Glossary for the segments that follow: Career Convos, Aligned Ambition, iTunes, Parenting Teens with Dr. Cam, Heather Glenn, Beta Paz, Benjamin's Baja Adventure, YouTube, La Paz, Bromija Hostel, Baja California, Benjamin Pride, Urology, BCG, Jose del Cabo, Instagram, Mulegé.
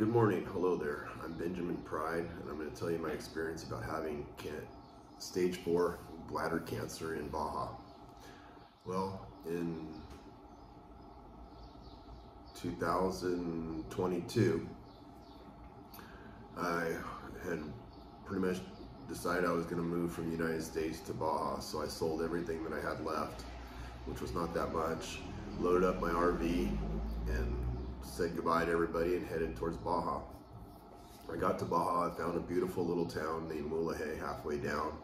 Good morning, hello there. I'm Benjamin Pride, and I'm going to tell you my experience about having stage 4 bladder cancer in Baja. Well, in 2022, I had pretty much decided I was going to move from the United States to Baja, so I sold everything that I had left, which was not that much, loaded up my RV, and said goodbye to everybody and headed towards Baja. I got to Baja, I found a beautiful little town named Mulegé halfway down.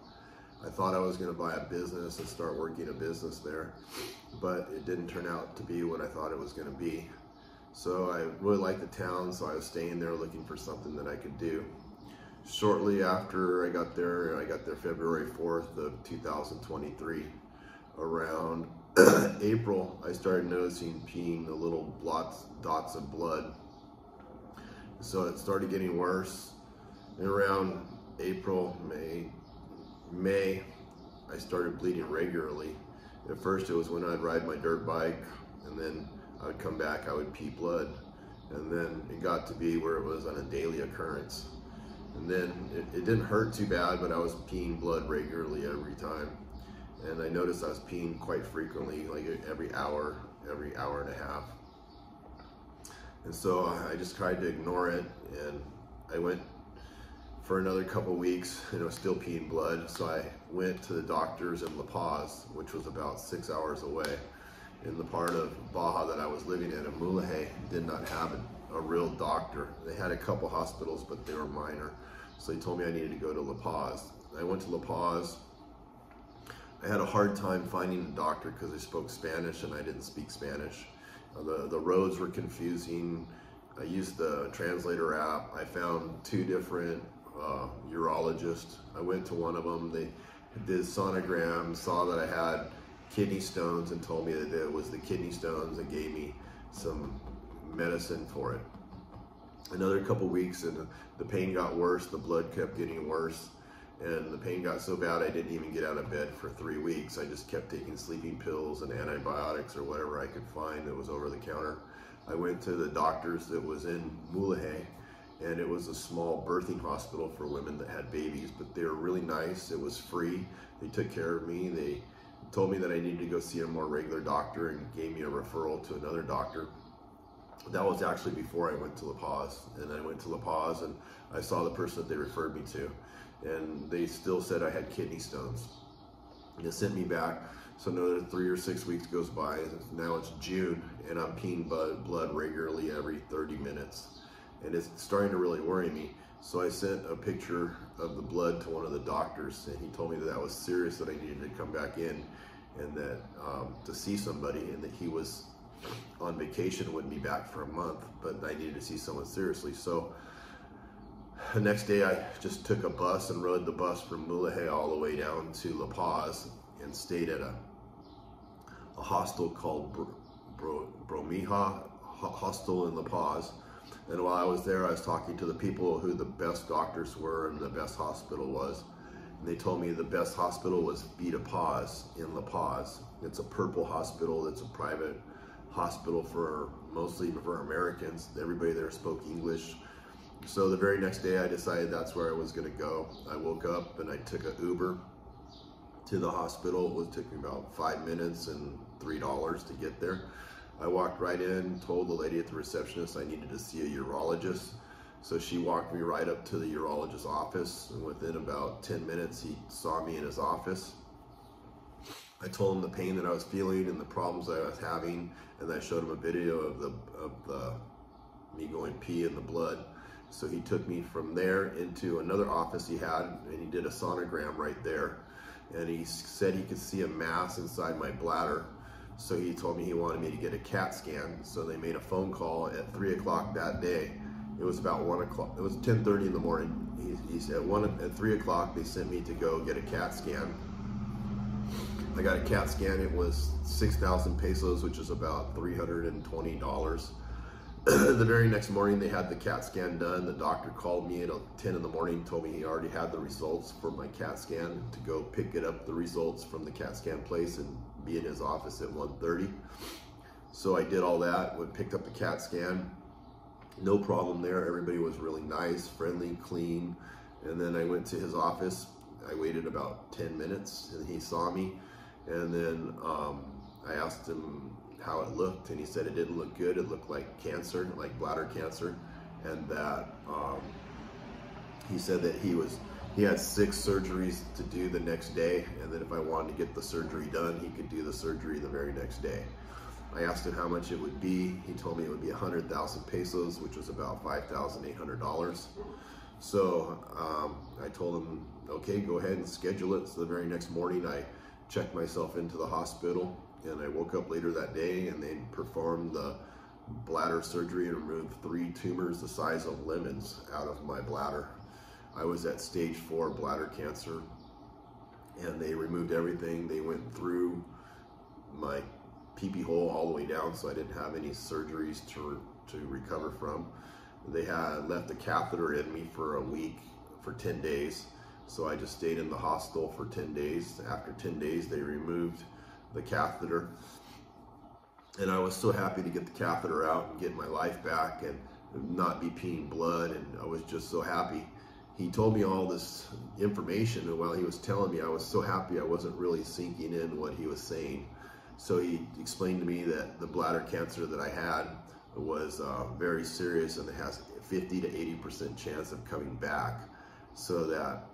I thought I was going to buy a business and start working a business there, but it didn't turn out to be what I thought it was going to be. So I really liked the town, so I was staying there looking for something that I could do. Shortly after I got there February 4th of 2023. Around April, I started noticing the little dots of blood. So it started getting worse. And around April, May, I started bleeding regularly. At first it was when I'd ride my dirt bike, and then I would come back, I would pee blood. And then it got to be where it was on a daily occurrence. And then it didn't hurt too bad, but I was peeing blood regularly every time. And I noticed I was peeing quite frequently, like every hour and a half. And so I just tried to ignore it, and I went for another couple weeks and I was still peeing blood. So I went to the doctors in La Paz, which was about 6 hours away, in the part of Baja that I was living in. And Mulegé did not have a real doctor. They had a couple hospitals, but they were minor. So they told me I needed to go to La Paz. I went to La Paz. I had a hard time finding a doctor because I spoke Spanish and I didn't speak Spanish. The roads were confusing. I used the translator app. I found 2 different urologists. I went to one of them. They did sonograms, saw that I had kidney stones, and told me that it was the kidney stones, and gave me some medicine for it. Another couple weeks and the pain got worse. The blood kept getting worse. And the pain got so bad I didn't even get out of bed for 3 weeks. I just kept taking sleeping pills and antibiotics or whatever I could find that was over the counter. I went to the doctors that was in Mulegé, and it was a small birthing hospital for women that had babies, but they were really nice. It was free. They took care of me. They told me that I needed to go see a more regular doctor and gave me a referral to another doctor. That was actually before I went to La Paz, and I went to La Paz and I saw the person that they referred me to, and they still said I had kidney stones. They sent me back, so another 3 or 6 weeks goes by. Now it's June, and I'm peeing blood regularly every 30 minutes, and it's starting to really worry me. So I sent a picture of the blood to one of the doctors, and he told me that that was serious, that I needed to come back in, and that to see somebody, and that he was on vacation, wouldn't be back for a month, but I needed to see someone seriously. So the next day I just took a bus and rode the bus from Mulegé all the way down to La Paz and stayed at a hostel called Bromija Hostel in La Paz. And while I was there, I was talking to the people who the best doctors were and the best hospital was. And they told me the best hospital was Beta Paz in La Paz. It's a purple hospital that's a private hospital for mostly for Americans. Everybody there spoke English. So the very next day I decided that's where I was going to go. I woke up and I took an Uber to the hospital. It took me about 5 minutes and $3 to get there. I walked right in, told the lady at the receptionist I needed to see a urologist. So she walked me right up to the urologist's office, and within about 10 minutes he saw me in his office. I told him the pain that I was feeling and the problems that I was having, and I showed him a video of me going pee in the blood. So he took me from there into another office he had, and he did a sonogram right there, and he said he could see a mass inside my bladder. So he told me he wanted me to get a CAT scan. So they made a phone call at 3 o'clock that day. It was about 1 o'clock. It was 10:30 in the morning. He said at 3 o'clock they sent me to go get a CAT scan. I got a CAT scan. It was 6,000 pesos, which is about $320. The very next morning they had the CAT scan done. The doctor called me at 10 in the morning, told me he already had the results for my CAT scan, to go pick it up, the results from the CAT scan place, and be in his office at 1:30. So I did all that, picked up the CAT scan, No problem there. Everybody was really nice, friendly, clean. And then I went to his office. I waited about 10 minutes and he saw me. And then I asked him how it looked, and he said it didn't look good. It looked like cancer, like bladder cancer. And that he said that he had 6 surgeries to do the next day, and that if I wanted to get the surgery done, he could do the surgery the very next day. I asked him how much it would be. He told me it would be 100,000 pesos, which was about $5,800. So I told him, okay, go ahead and schedule it. So the very next morning, I checked myself into the hospital, and I woke up later that day, and they performed the bladder surgery and removed 3 tumors the size of lemons out of my bladder. I was at stage 4 bladder cancer, and they removed everything. They went through my peepee hole all the way down, so I didn't have any surgeries to recover from. They had left a catheter in me for a week, for 10 days. So I just stayed in the hostel for 10 days. After 10 days, they removed the catheter. And I was so happy to get the catheter out and get my life back and not be peeing blood. And I was just so happy. He told me all this information, and while he was telling me, I was so happy I wasn't really sinking in what he was saying. So he explained to me that the bladder cancer that I had was very serious, and it has a 50 to 80% chance of coming back. So that,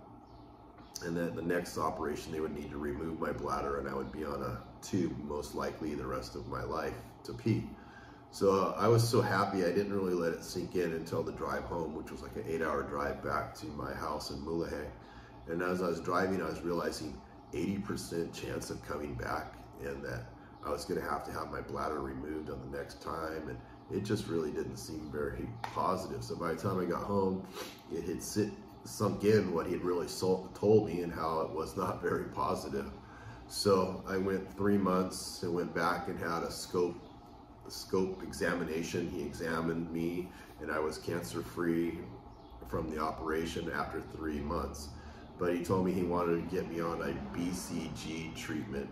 and then the next operation, they would need to remove my bladder, and I would be on a tube most likely the rest of my life to pee. So I was so happy, I didn't really let it sink in until the drive home, which was like an 8-hour drive back to my house in Mulegé. And as I was driving, I was realizing 80% chance of coming back, and that I was gonna have to have my bladder removed on the next time. And it just really didn't seem very positive. So by the time I got home, it had sunk in what he had really told me and how it was not very positive. So I went 3 months and went back and had a scope examination. He examined me, and I was cancer-free from the operation after 3 months. But he told me he wanted to get me on a BCG treatment,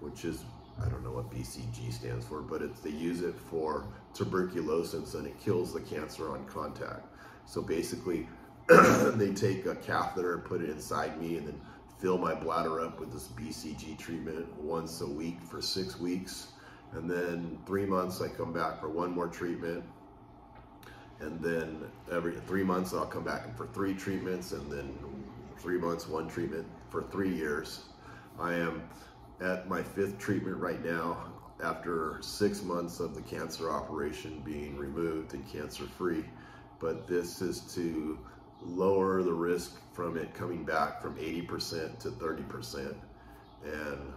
which is, I don't know what BCG stands for, but it's, they use it for tuberculosis, and it kills the cancer on contact. So basically, they take a catheter, put it inside me, and then fill my bladder up with this BCG treatment once a week for 6 weeks. And then 3 months, I come back for one more treatment. And then every 3 months, I'll come back for 3 treatments. And then 3 months, 1 treatment for 3 years. I am at my 5th treatment right now, after 6 months of the cancer operation being removed and cancer-free. But this is to lower the risk from it coming back from 80% to 30%. And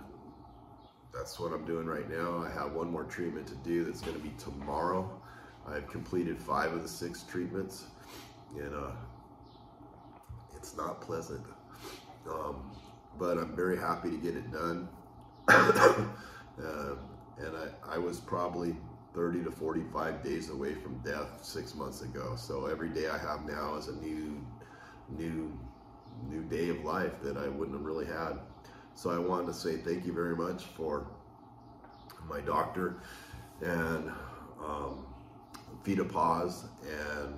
that's what I'm doing right now. I have one more treatment to do. That's going to be tomorrow. I've completed 5 of the 6 treatments, and it's not pleasant, but I'm very happy to get it done. And I was probably 30 to 45 days away from death 6 months ago. So every day I have now is a new day of life that I wouldn't have really had. So I wanted to say thank you very much for my doctor and Beta Paz, and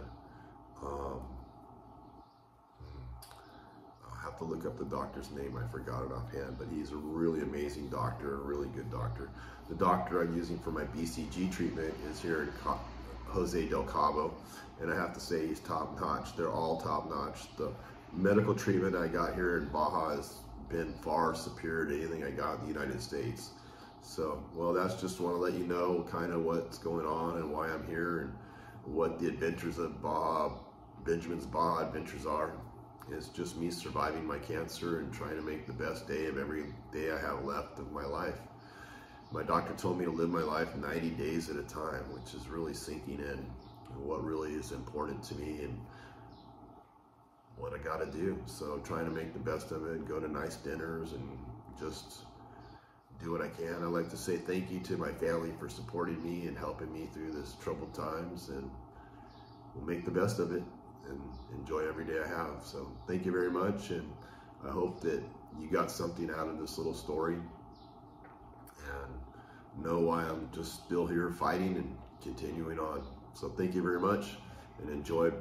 I'll have to look up the doctor's name. I forgot it offhand, but he's a really amazing doctor, a really good doctor. The doctor I'm using for my BCG treatment is here in Jose del Cabo, and I have to say he's top-notch. They're all top-notch. The medical treatment I got here in Baja is been far superior to anything I got in the United States. So, well, that's just want to let you know kind of what's going on and why I'm here and what the adventures of Benjamin's Baja Adventures are. It's just me surviving my cancer and trying to make the best day of every day I have left of my life. My doctor told me to live my life 90 days at a time, which is really sinking in what really is important to me and what I gotta do. So trying to make the best of it, go to nice dinners, and just do what I can. I'd like to say thank you to my family for supporting me and helping me through this troubled times, and we'll make the best of it and enjoy every day I have. So thank you very much, and I hope that you got something out of this little story and know why I'm just still here fighting and continuing on. So thank you very much. and enjoy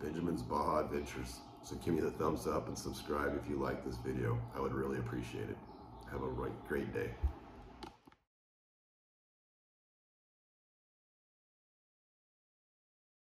Benjamin's Baja Adventures. So give me the thumbs up and subscribe if you like this video. I would really appreciate it. Have a great day.